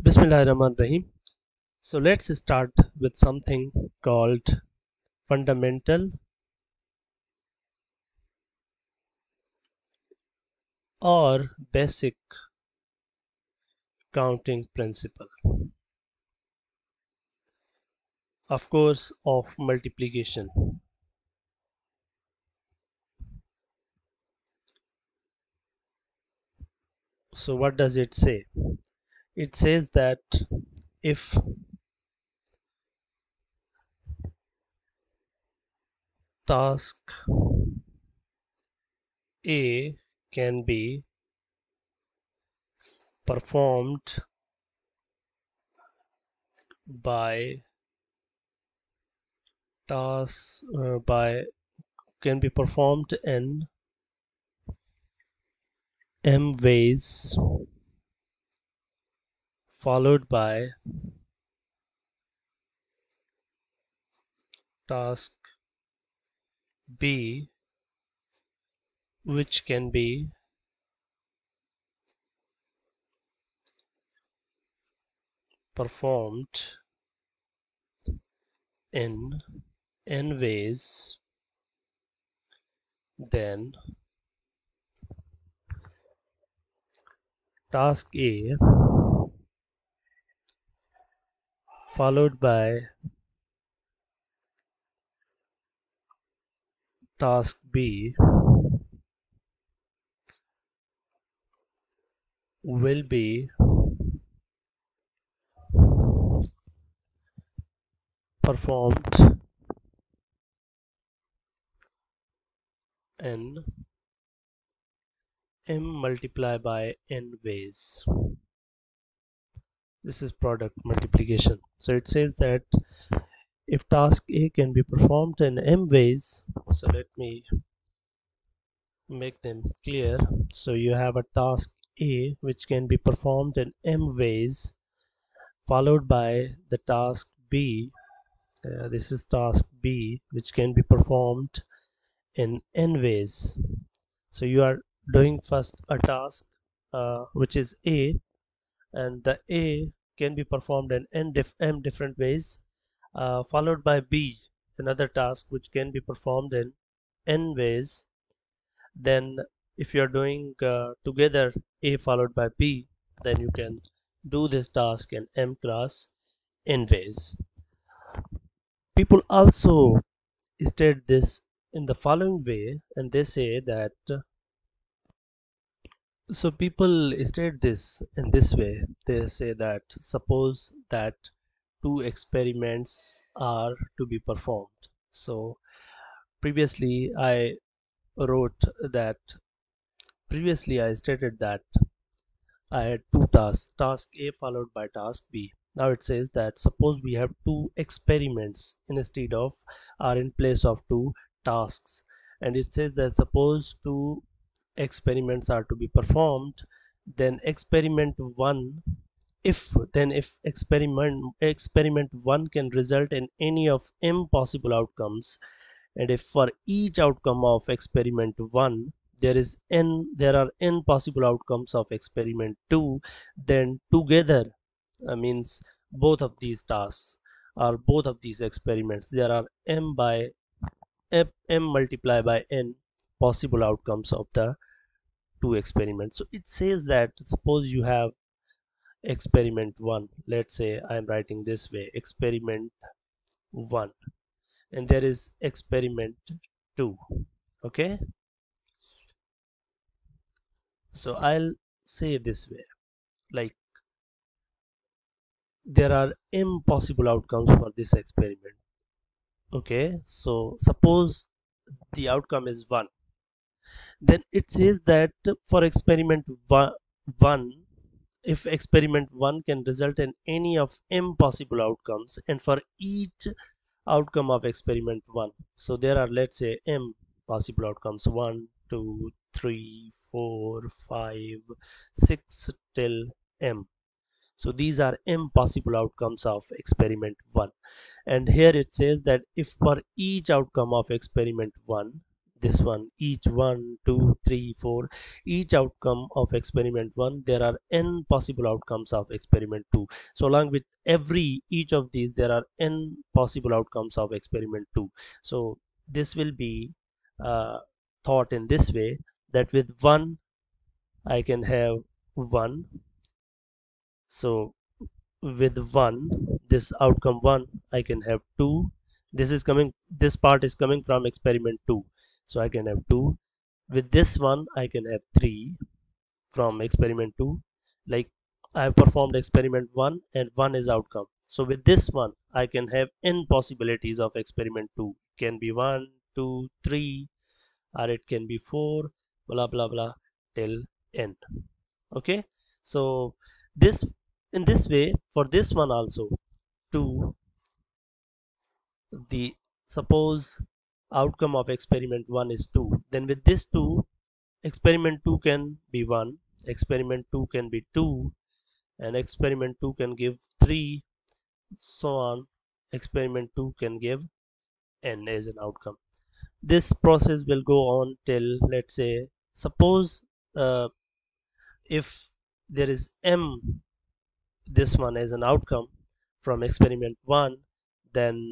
Bismillahirrahmanirrahim. So let's start with something called fundamental or basic counting principle. Of course, of multiplication. So what does it say? It says that if task A can be performed by can be performed in m ways, followed by task B, which can be performed in n ways, then task A followed by task B will be performed in m multiplied by n ways. This is product multiplication. So it says that if task A can be performed in m ways, so let me make them clear. So you have a task A which can be performed in m ways, followed by the task B. This is task B, which can be performed in n ways. So you are doing first a task which is A, and the A can be performed in m different ways, followed by B, another task which can be performed in n ways. Then if you are doing together A followed by B, then you can do this task in m cross n ways. People also state this in the following way, and they say that they say that suppose that two experiments are to be performed. So previously I wrote that, previously I stated that I had two tasks, task A followed by task B. Now it says that suppose we have two experiments instead of, are in place of, two tasks, and it says that suppose two experiments are to be performed, then experiment 1 can result in any of m possible outcomes, and if for each outcome of experiment 1 there are n possible outcomes of experiment 2, then together means both of these tasks or both of these experiments, there are m multiplied by n possible outcomes of the two experiments. So it says that suppose you have experiment 1, let's say I'm writing this way, experiment 1, and there is experiment 2. Okay, so I'll say this way, like there are m possible outcomes for this experiment. Okay, so suppose the outcome is 1, then it says that for experiment 1, if experiment 1 can result in any of m possible outcomes, and for each outcome of experiment 1, so there are, let's say, m possible outcomes, 1 2 3 4 5 6 till m. So these are m possible outcomes of experiment 1, and here it says that if for each outcome of experiment 1 this one, each 1, 2, 3, 4, each outcome of experiment 1 there are n possible outcomes of experiment 2. So along with each of these there are n possible outcomes of experiment 2. So this will be thought in this way, that with 1 I can have 1. So with 1, this outcome 1, I can have 2. This part is coming from experiment 2, so I can have 2. With this one I can have 3 from experiment 2. Like I have performed experiment 1 and 1 is outcome. So with this one I can have n possibilities of experiment 2. It can be 1, 2, 3, or it can be 4, blah blah blah till n. Okay, so this, in this way, for this one also, suppose outcome of experiment 1 is 2, then with this 2, experiment 2 can be 1, experiment 2 can be 2, and experiment 2 can give 3, so on. Experiment 2 can give n as an outcome. This process will go on till, let's say, suppose if there is m, this one, as an outcome from experiment 1, then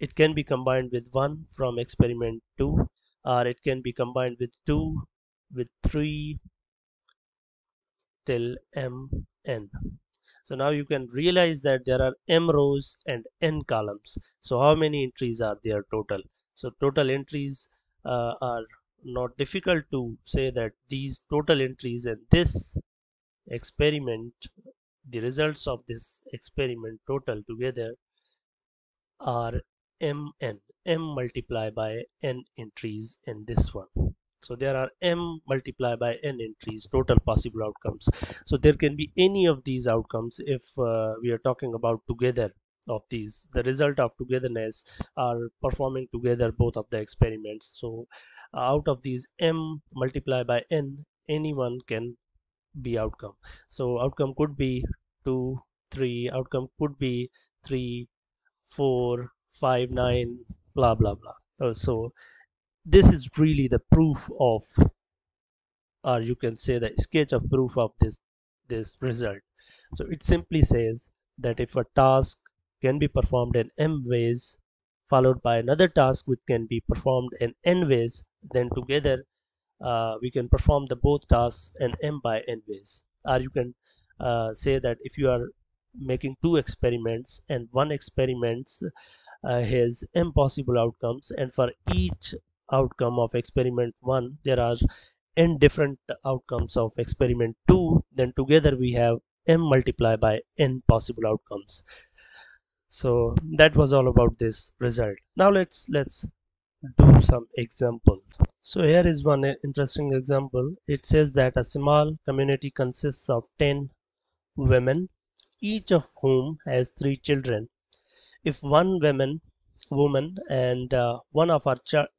it can be combined with 1 from experiment 2, or it can be combined with 2, with 3, till m, n. So now you can realize that there are m rows and n columns. So how many entries are there total? So total entries are not difficult to say that these total entries in this experiment, the results of this experiment total together are mn, m multiplied by n entries in this one. So there are m multiplied by n entries, total possible outcomes. So there can be any of these outcomes if we are talking about together of these, the result of togetherness, are performing together both of the experiments. So out of these m multiplied by n, anyone can be outcome. So outcome could be 2, 3, outcome could be 3, 4, 5, 9, blah blah blah. So this is really the proof of, or you can say the sketch of proof of this result. So it simply says that if a task can be performed in m ways followed by another task which can be performed in n ways, then together we can perform both tasks in m by n ways. Or you can say that if you are making two experiments and one experiment has m possible outcomes, and for each outcome of experiment 1 there are n different outcomes of experiment 2, then together we have m multiplied by n possible outcomes. So that was all about this result. Now let's do some examples. So here is one interesting example. It says that a small community consists of 10 women, each of whom has 3 children. If one woman and one of her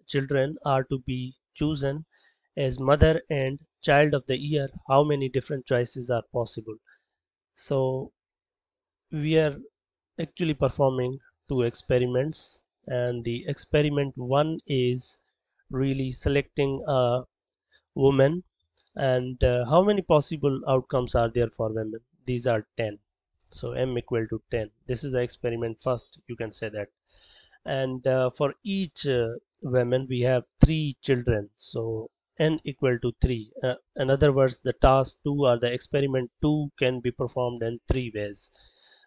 children are to be chosen as mother and child of the year, how many different choices are possible? So we are actually performing two experiments, and the experiment 1 is really selecting a woman, and how many possible outcomes are there for women? These are 10. So m equal to 10. This is the experiment first, you can say that. And for each woman we have 3 children, so n equal to 3. In other words, the task 2 or the experiment 2 can be performed in 3 ways.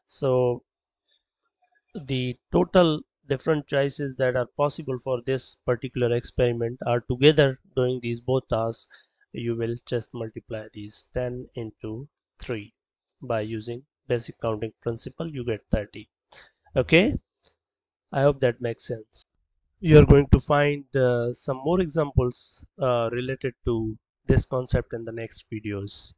So the total different choices that are possible for this particular experiment are together doing these both tasks. You will just multiply these 10 into 3 by using basic counting principle. You get 30. Okay, I hope that makes sense. You are going to find some more examples related to this concept in the next videos.